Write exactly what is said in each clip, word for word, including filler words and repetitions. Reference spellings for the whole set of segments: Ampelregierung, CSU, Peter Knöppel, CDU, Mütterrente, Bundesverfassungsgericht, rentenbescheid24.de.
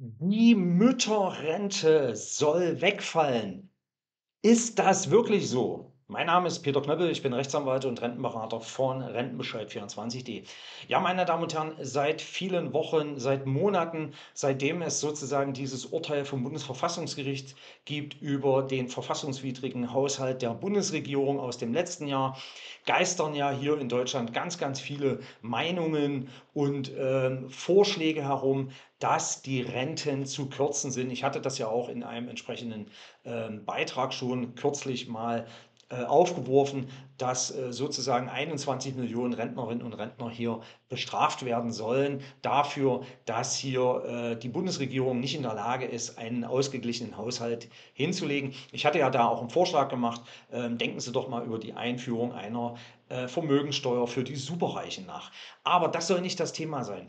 Die Mütterrente soll wegfallen. Ist das wirklich so? Mein Name ist Peter Knöppel, ich bin Rechtsanwalt und Rentenberater von Rentenbescheid vierundzwanzig punkt de. Ja, meine Damen und Herren, seit vielen Wochen, seit Monaten, seitdem es sozusagen dieses Urteil vom Bundesverfassungsgericht gibt über den verfassungswidrigen Haushalt der Bundesregierung aus dem letzten Jahr, geistern ja hier in Deutschland ganz, ganz viele Meinungen und äh, Vorschläge herum, dass die Renten zu kürzen sind. Ich hatte das ja auch in einem entsprechenden äh, Beitrag schon kürzlich mal aufgeworfen, dass sozusagen einundzwanzig Millionen Rentnerinnen und Rentner hier bestraft werden sollen dafür, dass hier die Bundesregierung nicht in der Lage ist, einen ausgeglichenen Haushalt hinzulegen. Ich hatte ja da auch einen Vorschlag gemacht, denken Sie doch mal über die Einführung einer Vermögensteuer für die Superreichen nach. Aber das soll nicht das Thema sein.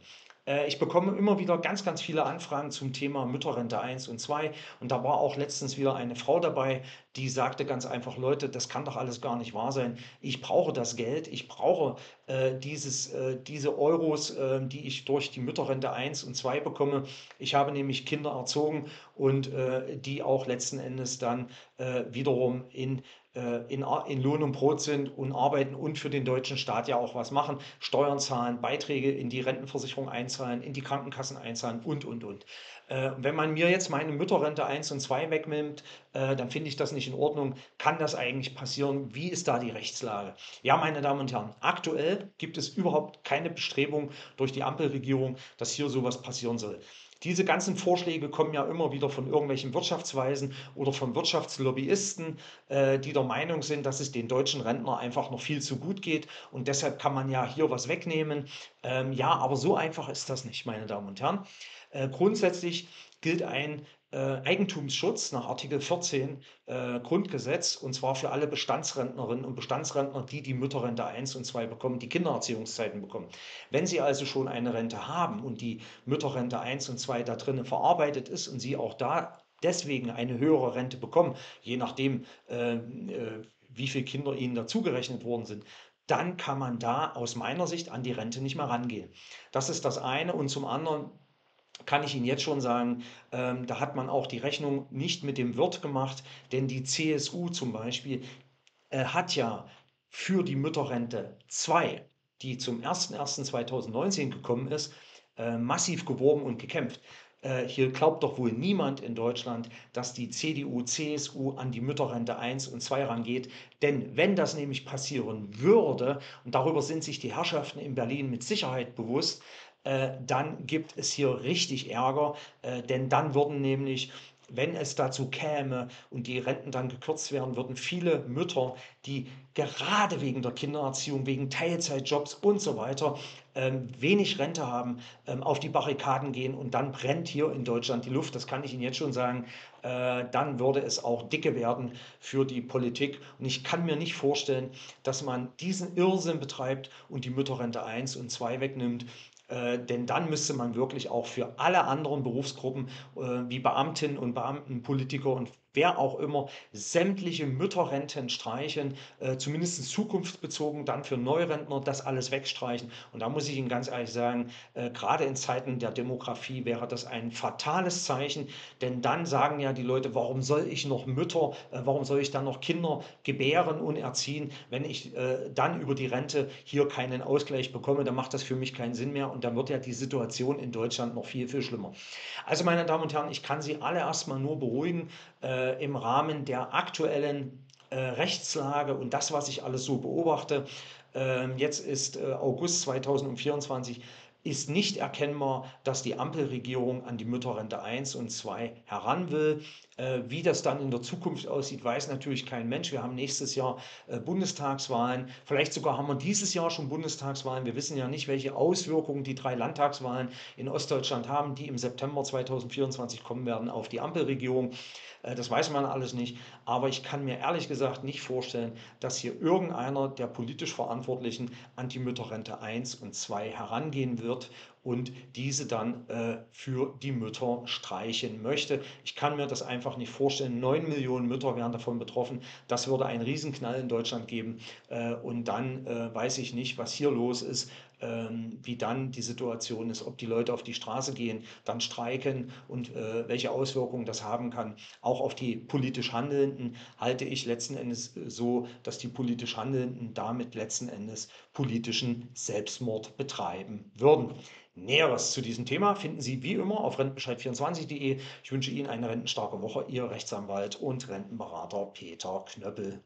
Ich bekomme immer wieder ganz, ganz viele Anfragen zum Thema Mütterrente eins und zwei und da war auch letztens wieder eine Frau dabei, die sagte ganz einfach, Leute, das kann doch alles gar nicht wahr sein, ich brauche das Geld, ich brauche äh, dieses, äh, diese Euros, äh, die ich durch die Mütterrente eins und zwei bekomme. Ich habe nämlich Kinder erzogen und äh, die auch letzten Endes dann äh, wiederum in In, in Lohn und Brot sind und arbeiten und für den deutschen Staat ja auch was machen, Steuern zahlen, Beiträge in die Rentenversicherung einzahlen, in die Krankenkassen einzahlen und, und, und. Äh, wenn man mir jetzt meine Mütterrente eins und zwei wegnimmt, äh, dann finde ich das nicht in Ordnung. Kann das eigentlich passieren? Wie ist da die Rechtslage? Ja, meine Damen und Herren, aktuell gibt es überhaupt keine Bestrebung durch die Ampelregierung, dass hier sowas passieren soll. Diese ganzen Vorschläge kommen ja immer wieder von irgendwelchen Wirtschaftsweisen oder von Wirtschaftslobbyisten, äh, die der Meinung sind, dass es den deutschen Rentner einfach noch viel zu gut geht und deshalb kann man ja hier was wegnehmen. Ähm, ja, aber so einfach ist das nicht, meine Damen und Herren. Äh, grundsätzlich gilt ein äh, Eigentumsschutz nach Artikel vierzehn äh, Grundgesetz und zwar für alle Bestandsrentnerinnen und Bestandsrentner, die die Mütterrente eins und zwei bekommen, die Kindererziehungszeiten bekommen. Wenn Sie also schon eine Rente haben und die Mütterrente eins und zwei da drinnen verarbeitet ist und Sie auch da deswegen eine höhere Rente bekommen, je nachdem, äh, äh, wie viele Kinder Ihnen dazugerechnet worden sind, dann kann man da aus meiner Sicht an die Rente nicht mehr rangehen. Das ist das eine und zum anderen kann ich Ihnen jetzt schon sagen, ähm, da hat man auch die Rechnung nicht mit dem Wirt gemacht, denn die C S U zum Beispiel äh, hat ja für die Mütterrente zwei, die zum ersten ersten zweitausendneunzehn gekommen ist, äh, massiv geworben und gekämpft. Äh, hier glaubt doch wohl niemand in Deutschland, dass die C D U, C S U an die Mütterrente eins und zwei rangeht. Denn wenn das nämlich passieren würde, und darüber sind sich die Herrschaften in Berlin mit Sicherheit bewusst, Äh, dann gibt es hier richtig Ärger, äh, denn dann würden nämlich, wenn es dazu käme und die Renten dann gekürzt werden, würden viele Mütter, die gerade wegen der Kindererziehung, wegen Teilzeitjobs und so weiter ähm, wenig Rente haben, ähm, auf die Barrikaden gehen und dann brennt hier in Deutschland die Luft. Das kann ich Ihnen jetzt schon sagen. Äh, dann würde es auch dicke werden für die Politik. Und ich kann mir nicht vorstellen, dass man diesen Irrsinn betreibt und die Mütterrente eins und zwei wegnimmt. Äh, denn dann müsste man wirklich auch für alle anderen Berufsgruppen äh, wie Beamtinnen und Beamten, Politiker und wer auch immer sämtliche Mütterrenten streichen, äh, zumindest zukunftsbezogen, dann für Neurentner das alles wegstreichen. Und da muss ich Ihnen ganz ehrlich sagen, äh, gerade in Zeiten der Demografie wäre das ein fatales Zeichen, denn dann sagen ja die Leute, warum soll ich noch Mütter, äh, warum soll ich dann noch Kinder gebären und erziehen, wenn ich äh, dann über die Rente hier keinen Ausgleich bekomme, dann macht das für mich keinen Sinn mehr und dann wird ja die Situation in Deutschland noch viel, viel schlimmer. Also meine Damen und Herren, ich kann Sie alle erstmal nur beruhigen, äh, im Rahmen der aktuellen äh, Rechtslage und das, was ich alles so beobachte, äh, jetzt ist äh, August zweitausendvierundzwanzig, ist nicht erkennbar, dass die Ampelregierung an die Mütterrente eins und zwei heran will. Äh, wie das dann in der Zukunft aussieht, weiß natürlich kein Mensch. Wir haben nächstes Jahr äh, Bundestagswahlen. Vielleicht sogar haben wir dieses Jahr schon Bundestagswahlen. Wir wissen ja nicht, welche Auswirkungen die drei Landtagswahlen in Ostdeutschland haben, die im September zweitausendvierundzwanzig kommen werden auf die Ampelregierung. Äh, das weiß man alles nicht. Aber ich kann mir ehrlich gesagt nicht vorstellen, dass hier irgendeiner der politisch Verantwortlichen an die Mütterrente eins und zwei herangehen will und diese dann äh, für die Mütter streichen möchte. Ich kann mir das einfach nicht vorstellen. neun Millionen Mütter wären davon betroffen. Das würde einen Riesenknall in Deutschland geben. Äh, und dann äh, weiß ich nicht, was hier los ist. ähm, wie dann die Situation ist, ob die Leute auf die Straße gehen, dann streiken und äh, welche Auswirkungen das haben kann. Auch auf die politisch Handelnden halte ich letzten Endes so, dass die politisch Handelnden damit letzten Endes politischen Selbstmord betreiben würden. Näheres zu diesem Thema finden Sie wie immer auf Rentenbescheid vierundzwanzig punkt de. Ich wünsche Ihnen eine rentenstarke Woche, Ihr Rechtsanwalt und Rentenberater Peter Knöppel.